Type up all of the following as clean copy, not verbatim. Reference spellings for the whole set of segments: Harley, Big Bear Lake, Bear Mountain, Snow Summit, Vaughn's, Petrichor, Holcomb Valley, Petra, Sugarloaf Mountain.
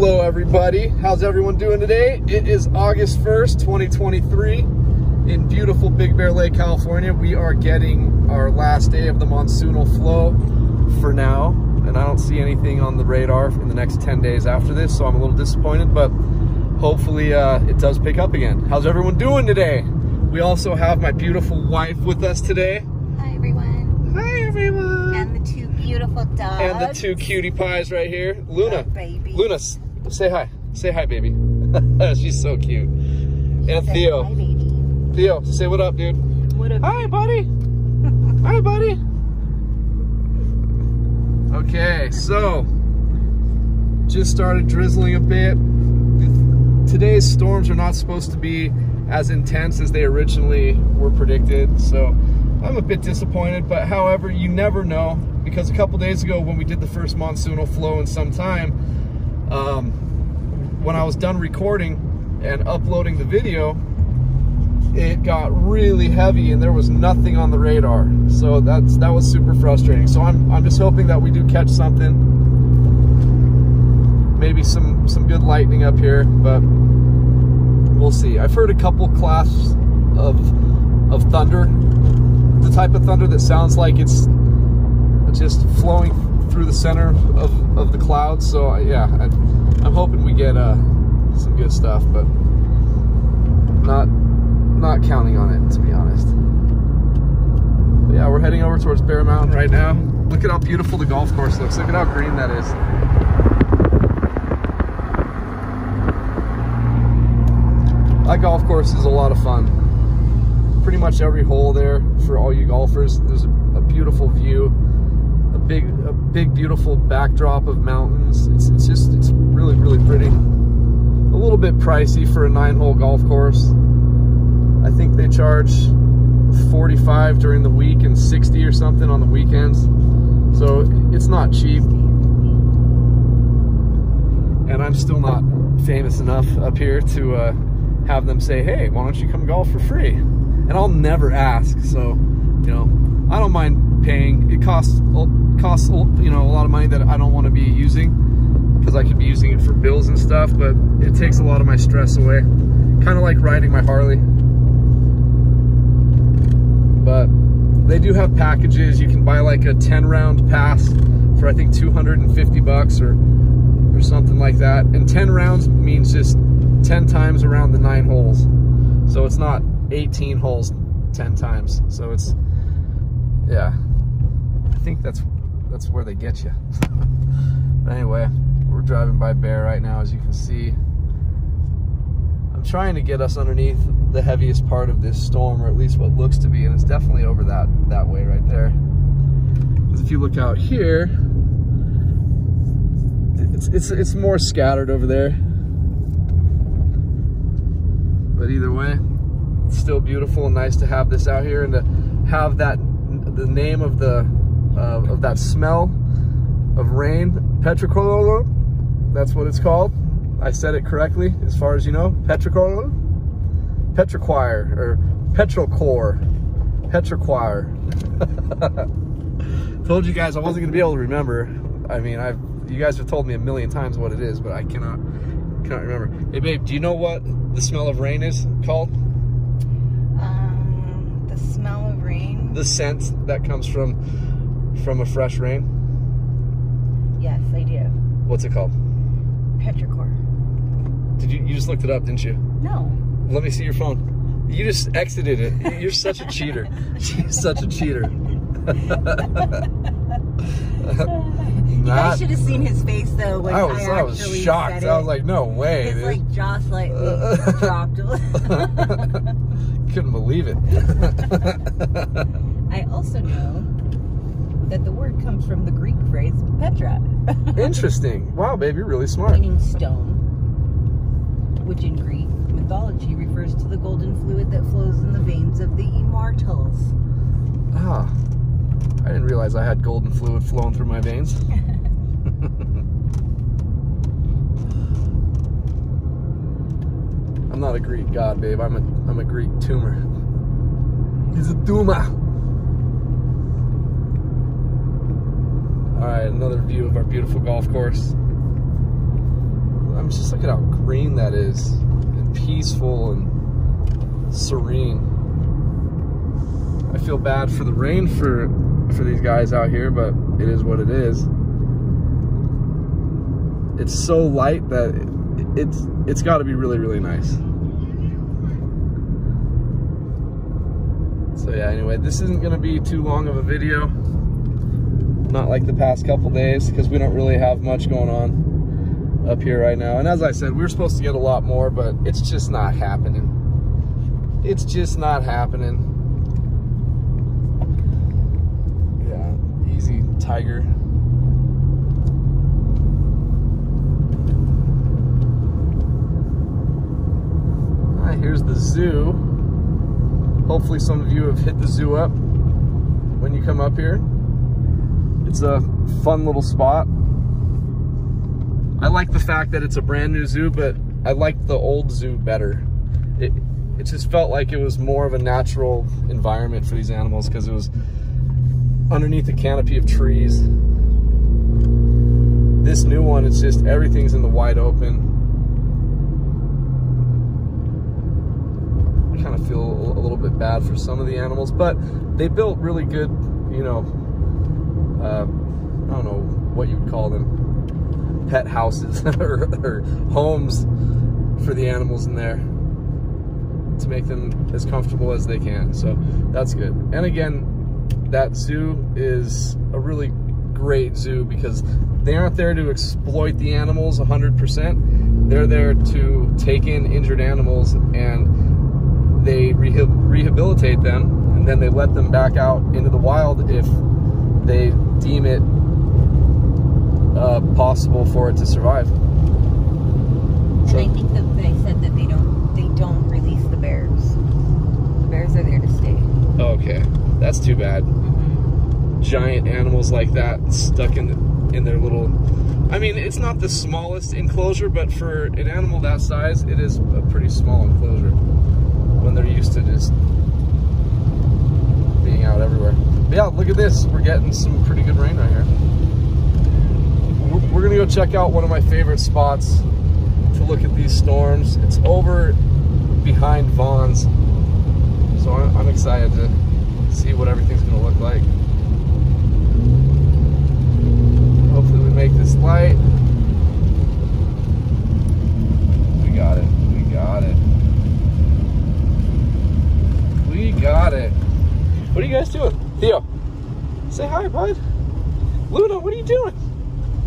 Hello everybody, how's everyone doing today? It is August 1st, 2023 in beautiful Big Bear Lake, California. We are getting our last day of the monsoonal flow for now, and I don't see anything on the radar in the next 10 days after this, so I'm a little disappointed, but hopefully it does pick up again. How's everyone doing today? We also have my beautiful wife with us today. Hi everyone. Hi everyone. And the two beautiful dogs. And the two cutie pies right here. Luna. Oh, baby. Luna, say hi. Say hi, baby. She's so cute. And Theo. Hi, baby. Theo, say what up, dude. What up? Hi, buddy. Hi, buddy. Okay, so just started drizzling a bit. Today's storms are not supposed to be as intense as they originally were predicted, so I'm a bit disappointed, but however, you never know, because a couple days ago when we did the first monsoonal flow in some time, when I was done recording and uploading the video, it got really heavy and there was nothing on the radar. So that was super frustrating. So I'm just hoping that we do catch something. Maybe some good lightning up here, but we'll see. I've heard a couple claps of thunder. The type of thunder that sounds like it's just flowing through the center of the clouds. So yeah, I'm hoping we get some good stuff, but not counting on it, to be honest. But yeah, we're heading over towards Bear Mountain right now. Look at how beautiful the golf course looks. Look at how green that is. That golf course is a lot of fun. Pretty much every hole there for all you golfers. There's a beautiful view, a big beautiful backdrop of mountains. It's really, really pretty. A little bit pricey for a 9-hole golf course. I think they charge $45 during the week and $60 or something on the weekends. So it's not cheap. And I'm still not famous enough up here to have them say, hey, why don't you come golf for free? And I'll never ask, so, you know, I don't mind paying. It costs, you know, a lot of money that I don't want to be using, because I could be using it for bills and stuff, but it takes a lot of my stress away. Kind of like riding my Harley. But they do have packages. You can buy like a 10-round pass for I think $250 or something like that. And 10 rounds means just 10 times around the 9 holes. So it's not 18 holes 10 times. So it's, yeah. I think that's where they get you. But anyway, we're driving by Bear right now, as you can see. I'm trying to get us underneath the heaviest part of this storm, or at least what looks to be, and it's definitely over that way right there. Because if you look out here, it's more scattered over there. But either way, it's still beautiful and nice to have this out here and to have the name of that smell of rain, Petrichor. That's what it's called. I said it correctly, as far as you know. Petrichor. Petrichor, or Petrichor. Petrichor. Told you guys I wasn't gonna be able to remember. I mean, you guys have told me a million times what it is, but I cannot remember. Hey babe, do you know what the smell of rain is called? The smell of rain. The scent that comes from a fresh rain. Yes, I do. What's it called? Petrichor. Did you just looked it up, didn't you? No. Let me see your phone. You just exited it. You're such a cheater. She's such a cheater. You guys should have seen his face though when I was actually shocked. Said it. I was like, no way. His like jaw slightly dropped. Couldn't believe it. I also know that the word comes from the Greek phrase Petra. Interesting. Wow, babe, you're really smart. Meaning stone, which in Greek mythology refers to the golden fluid that flows in the veins of the immortals. Ah, I didn't realize I had golden fluid flowing through my veins. I'm not a Greek god, babe. I'm a Greek tumor. He's a Duma. All right, another view of our beautiful golf course. I'm just looking at how green that is, and peaceful and serene. I feel bad for the rain for these guys out here, but it is what it is. It's so light that it's got to be really, really nice. So yeah, anyway, this isn't going to be too long of a video. Not like the past couple days, because we don't really have much going on up here right now. And as I said, we were supposed to get a lot more, but it's just not happening. It's just not happening. Yeah, easy, tiger. Here's the zoo. Hopefully some of you have hit the zoo up when you come up here. It's a fun little spot. I like the fact that it's a brand new zoo, but I liked the old zoo better. It just felt like it was more of a natural environment for these animals, because it was underneath a canopy of trees. This new one, it's just everything's in the wide open. Kind of feel a little bit bad for some of the animals, but they built really good, you know, I don't know what you would call them, pet houses or homes for the animals in there to make them as comfortable as they can. So that's good. And again, that zoo is a really great zoo because they aren't there to exploit the animals 100%. They're there to take in injured animals, and they rehabilitate them, and then they let them back out into the wild if they deem it possible for it to survive. And so, I think that they said that they don't release the bears. The bears are there to stay. Okay, that's too bad. Giant animals like that stuck in their little. I mean, it's not the smallest enclosure, but for an animal that size, it is a pretty small enclosure. When they're used to just being out everywhere. But yeah, look at this. We're getting some pretty good rain right here. We're gonna go check out one of my favorite spots to look at these storms. It's over behind Vaughn's. So I'm excited to see what everything's gonna look like. Hopefully we make this light. We got it, we got it. We got it. What are you guys doing? Theo, say hi, bud. Luna, what are you doing?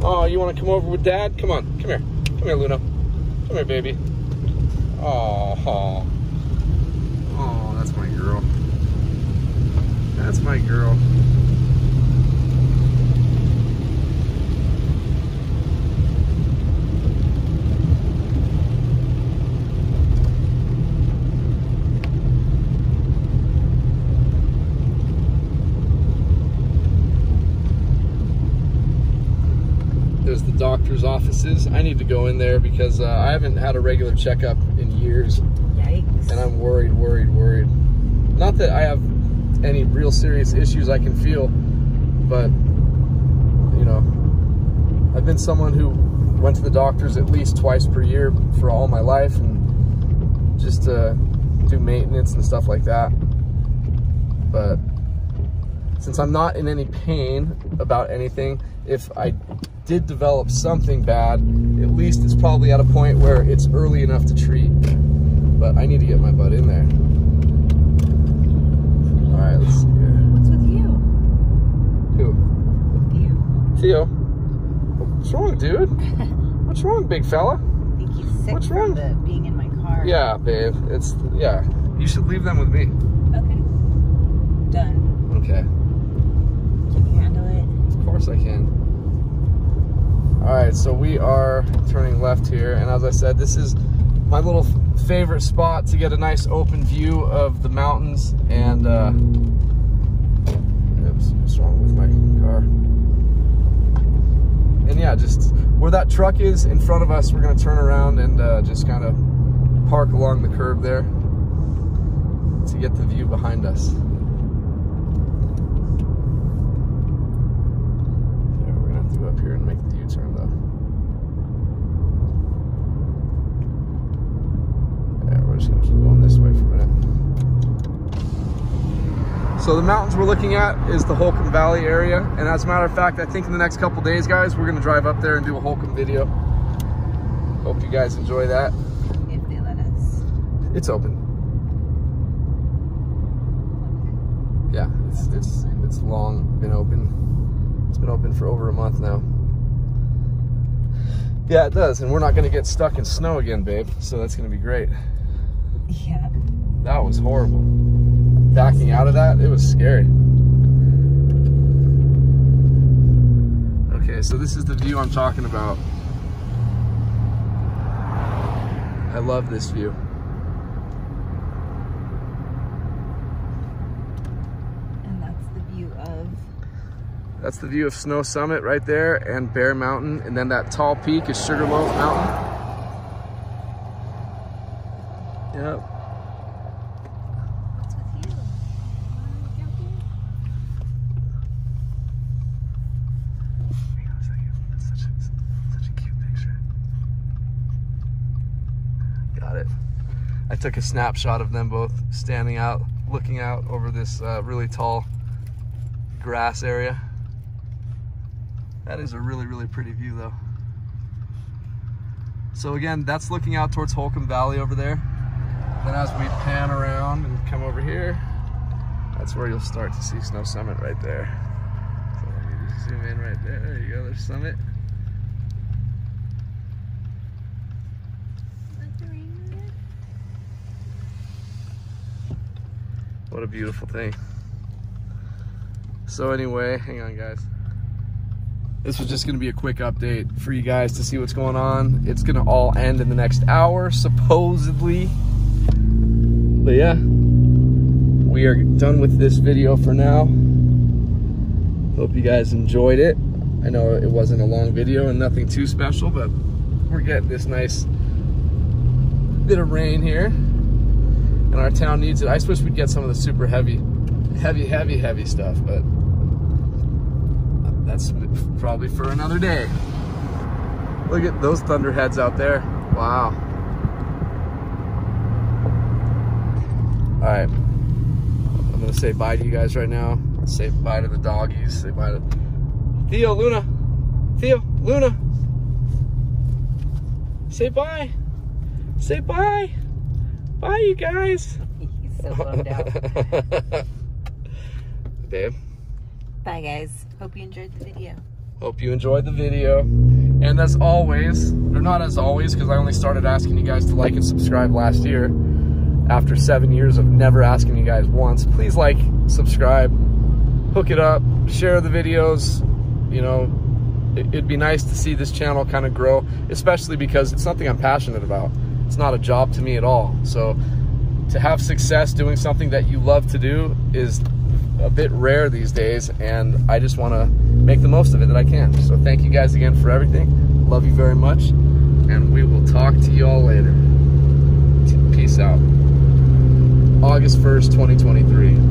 Oh, you want to come over with Dad? Come on, come here. Come here, Luna. Come here, baby. Oh, oh, that's my girl. That's my girl. The doctor's offices. I need to go in there because I haven't had a regular checkup in years. Yikes. And I'm worried. Not that I have any real serious issues I can feel, but you know, I've been someone who went to the doctors at least twice per year for all my life, and just to do maintenance and stuff like that. But since I'm not in any pain about anything, if I did develop something bad, at least it's probably at a point where it's early enough to treat. But I need to get my butt in there. All right, let's see here. What's with you? Who? Theo. Theo? What's wrong, dude? What's wrong, big fella? I think he's sick. What's wrong? The being in my car. Yeah, babe. It's, yeah. You should leave them with me. Okay. Done. Okay. Can you handle it? Of course I can. Alright, so we are turning left here, and as I said, this is my little favorite spot to get a nice open view of the mountains, and oops, what's wrong with my car? And yeah, just where that truck is in front of us, we're going to turn around and just kind of park along the curb there to get the view behind us. Here and make the U-turn though. So the mountains we're looking at is the Holcomb Valley area. And as a matter of fact, I think in the next couple days, guys, we're gonna drive up there and do a Holcomb video. Hope you guys enjoy that. If they let us. It's open. Okay. Yeah, it's long been open. It's been open for over a month now. Yeah, it does, and we're not gonna get stuck in snow again, babe. So that's gonna be great. Yeah. That was horrible. Backing out of that, it was scary. Okay, so this is the view I'm talking about. I love this view. And that's the view of? That's the view of Snow Summit right there and Bear Mountain. And then that tall peak is Sugarloaf Mountain. Yep. I took a snapshot of them both standing out, looking out over this really tall grass area. That is a really, really pretty view though. So again, that's looking out towards Holcomb Valley over there. Then as we pan around and come over here, that's where you'll start to see Snow Summit right there. So let me just zoom in right there. There you go, there's Summit. What a beautiful thing. So anyway, hang on guys. This was just gonna be a quick update for you guys to see what's going on. It's gonna all end in the next hour, supposedly. But yeah, we are done with this video for now. Hope you guys enjoyed it. I know it wasn't a long video and nothing too special, but we're getting this nice bit of rain here. And our town needs it. I just wish we'd get some of the super heavy stuff, but that's probably for another day. Look at those thunderheads out there. Wow. All right, I'm gonna say bye to you guys right now. Say bye to the doggies. Say bye to Theo, Luna. Theo, Luna. Say bye. Say bye. Bye, you guys. He's so bummed out. Babe. Bye, guys. Hope you enjoyed the video. Hope you enjoyed the video. And as always, or not as always, because I only started asking you guys to like and subscribe last year after 7 years of never asking you guys once. Please like, subscribe, hook it up, share the videos. You know, it'd be nice to see this channel kind of grow, especially because it's something I'm passionate about. It's not a job to me at all. So to have success doing something that you love to do is a bit rare these days, and I just want to make the most of it that I can. So thank you guys again for everything. Love you very much, and we will talk to you all later. Peace out. August 1st, 2023.